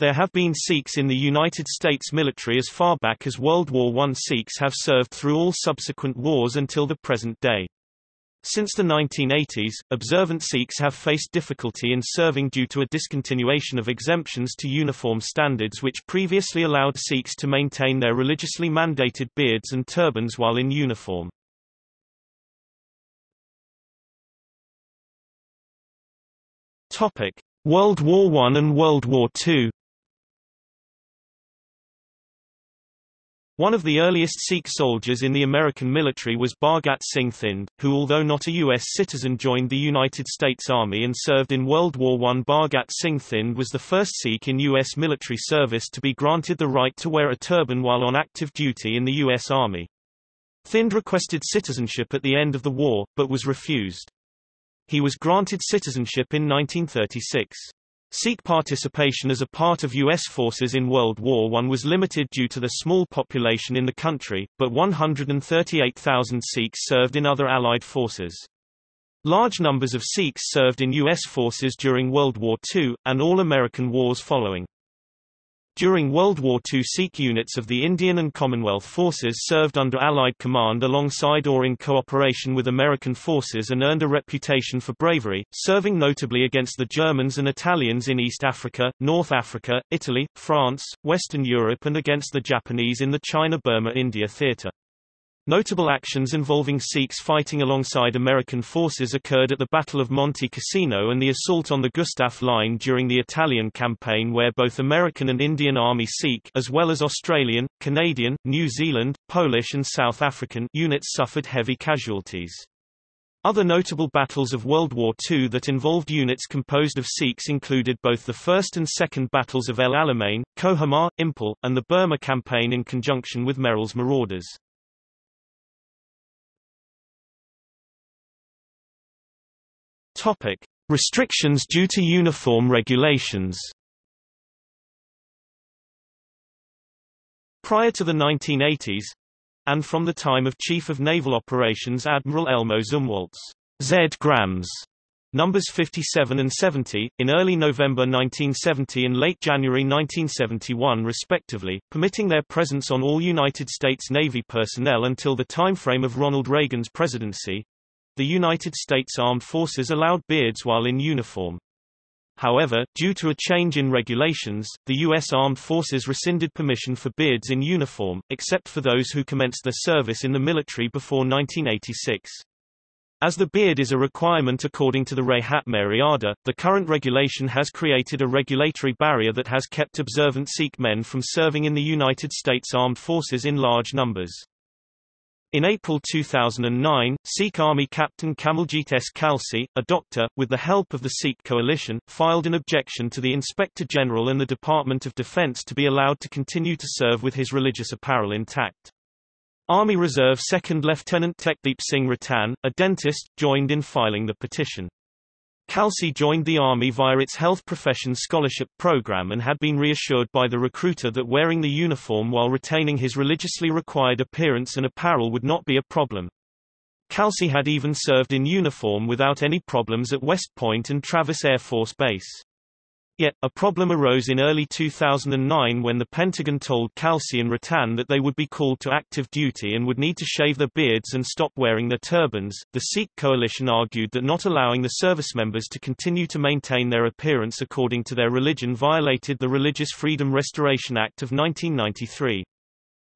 There have been Sikhs in the United States military as far back as World War I. Sikhs have served through all subsequent wars until the present day. Since the 1980s, observant Sikhs have faced difficulty in serving due to a discontinuation of exemptions to uniform standards which previously allowed Sikhs to maintain their religiously mandated beards and turbans while in uniform. Topic: World War I and World War II. One of the earliest Sikh soldiers in the American military was Bhargat Singh Thind, who, although not a U.S. citizen, joined the United States Army and served in World War I. Bhargat Singh Thind was the first Sikh in U.S. military service to be granted the right to wear a turban while on active duty in the U.S. Army. Thind requested citizenship at the end of the war, but was refused. He was granted citizenship in 1936. Sikh participation as a part of U.S. forces in World War I was limited due to the small population in the country, but 138,000 Sikhs served in other Allied forces. Large numbers of Sikhs served in U.S. forces during World War II, and all American wars following. During World War II, Sikh units of the Indian and Commonwealth forces served under Allied command alongside or in cooperation with American forces and earned a reputation for bravery, serving notably against the Germans and Italians in East Africa, North Africa, Italy, France, Western Europe, and against the Japanese in the China-Burma-India theater. Notable actions involving Sikhs fighting alongside American forces occurred at the Battle of Monte Cassino and the assault on the Gustaf Line during the Italian campaign, where both American and Indian Army Sikh, as well as Australian, Canadian, New Zealand, Polish and South African units suffered heavy casualties. Other notable battles of World War II that involved units composed of Sikhs included both the First and Second Battles of El Alamein, Kohama, Impal, and the Burma campaign in conjunction with Merrill's Marauders. Topic: Restrictions due to uniform regulations. Prior to the 1980s, and from the time of Chief of Naval Operations Admiral Elmo Zumwalt's Z Grams, numbers 57 and 70, in early November 1970 and late January 1971 respectively, permitting their presence on all United States Navy personnel until the timeframe of Ronald Reagan's presidency, the United States Armed Forces allowed beards while in uniform. However, due to a change in regulations, the U.S. Armed Forces rescinded permission for beards in uniform, except for those who commenced their service in the military before 1986. As the beard is a requirement according to the Rehat Maryada, the current regulation has created a regulatory barrier that has kept observant Sikh men from serving in the United States Armed Forces in large numbers. In April 2009, Sikh Army Captain Kamaljeet S. Kalsi, a doctor, with the help of the Sikh Coalition, filed an objection to the Inspector General and the Department of Defense to be allowed to continue to serve with his religious apparel intact. Army Reserve Second Lieutenant Tekdeep Singh Rattan, a dentist, joined in filing the petition. Kalsi joined the Army via its Health Profession Scholarship Program and had been reassured by the recruiter that wearing the uniform while retaining his religiously required appearance and apparel would not be a problem. Kalsi had even served in uniform without any problems at West Point and Travis Air Force Base. Yet, a problem arose in early 2009 when the Pentagon told Kalsi and Rattan that they would be called to active duty and would need to shave their beards and stop wearing their turbans. The Sikh Coalition argued that not allowing the servicemembers to continue to maintain their appearance according to their religion violated the Religious Freedom Restoration Act of 1993.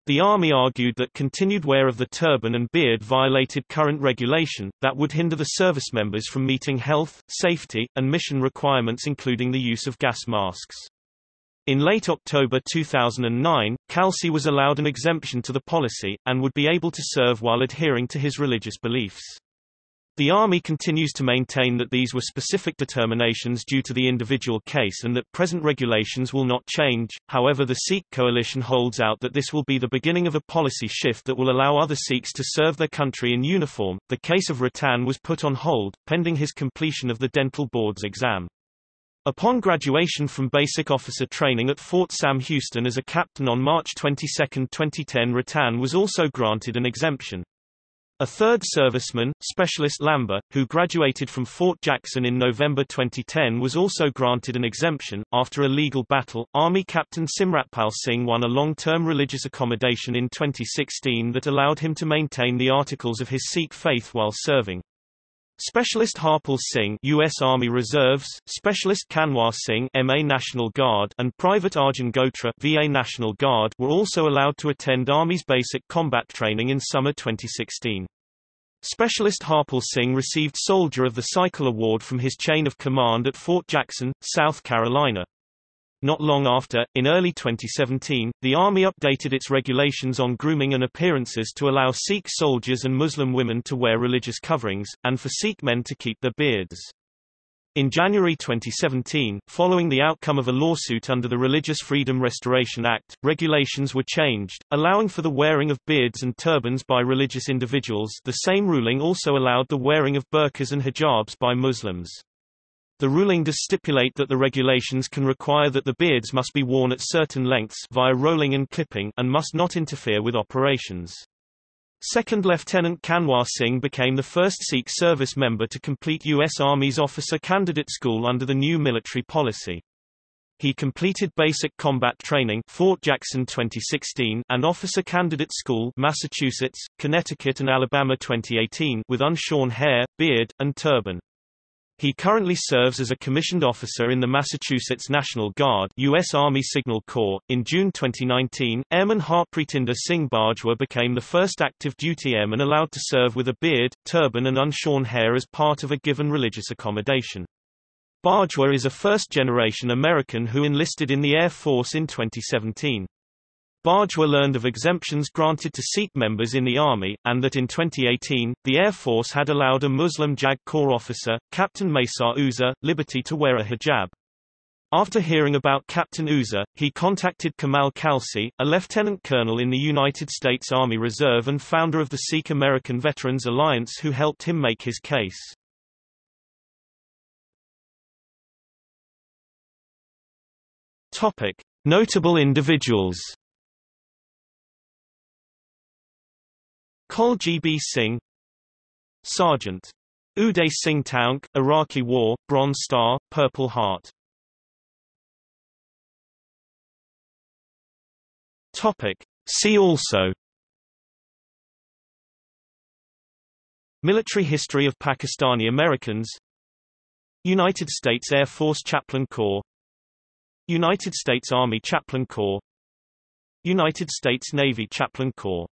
The Army argued that continued wear of the turban and beard violated current regulation, that would hinder the service members from meeting health, safety, and mission requirements, including the use of gas masks. In late October 2009, Kalsi was allowed an exemption to the policy, and would be able to serve while adhering to his religious beliefs. The Army continues to maintain that these were specific determinations due to the individual case and that present regulations will not change. However, the Sikh Coalition holds out that this will be the beginning of a policy shift that will allow other Sikhs to serve their country in uniform. The case of Rattan was put on hold, pending his completion of the dental board's exam. Upon graduation from basic officer training at Fort Sam Houston as a captain on March 22, 2010, Rattan was also granted an exemption. A third serviceman, Specialist Lamba, who graduated from Fort Jackson in November 2010, was also granted an exemption. After a legal battle, Army Captain Simratpal Singh won a long-term religious accommodation in 2016 that allowed him to maintain the articles of his Sikh faith while serving. Specialist Harpal Singh, U.S. Army Reserves, Specialist Kanwar Singh, MA National Guard, and Private Arjun Gotra, VA National Guard, were also allowed to attend Army's basic combat training in summer 2016. Specialist Harpal Singh received Soldier of the Cycle Award from his chain of command at Fort Jackson, South Carolina. Not long after, in early 2017, the Army updated its regulations on grooming and appearances to allow Sikh soldiers and Muslim women to wear religious coverings, and for Sikh men to keep their beards. In January 2017, following the outcome of a lawsuit under the Religious Freedom Restoration Act, regulations were changed, allowing for the wearing of beards and turbans by religious individuals. The same ruling also allowed the wearing of burqas and hijabs by Muslims. The ruling does stipulate that the regulations can require that the beards must be worn at certain lengths via rolling and clipping and must not interfere with operations. Second Lieutenant Kanwar Singh became the first Sikh service member to complete U.S. Army's Officer Candidate School under the new military policy. He completed Basic Combat Training, Fort Jackson 2016, and Officer Candidate School, Massachusetts, Connecticut and Alabama 2018, with unshorn hair, beard, and turban. He currently serves as a commissioned officer in the Massachusetts National Guard, U.S. Army Signal Corps. In June 2019, Airman Harpreetinder Singh Bajwa became the first active duty airman allowed to serve with a beard, turban, and unshorn hair as part of a given religious accommodation. Bajwa is a first-generation American who enlisted in the Air Force in 2017. Bajwa learned of exemptions granted to Sikh members in the Army, and that in 2018, the Air Force had allowed a Muslim JAG Corps officer, Captain Maysar Uzer, Liberty to wear a hijab. After hearing about Captain Uzer, he contacted Kamal Kalsi, a lieutenant colonel in the United States Army Reserve and founder of the Sikh American Veterans Alliance, who helped him make his case. Topic: Notable individuals. Col. G.B. Singh, Sergeant Uday Singh Taunk, Iraqi War, Bronze Star, Purple Heart. Topic: See also: Military history of Pakistani Americans, United States Air Force Chaplain Corps, United States Army Chaplain Corps, United States Navy Chaplain Corps.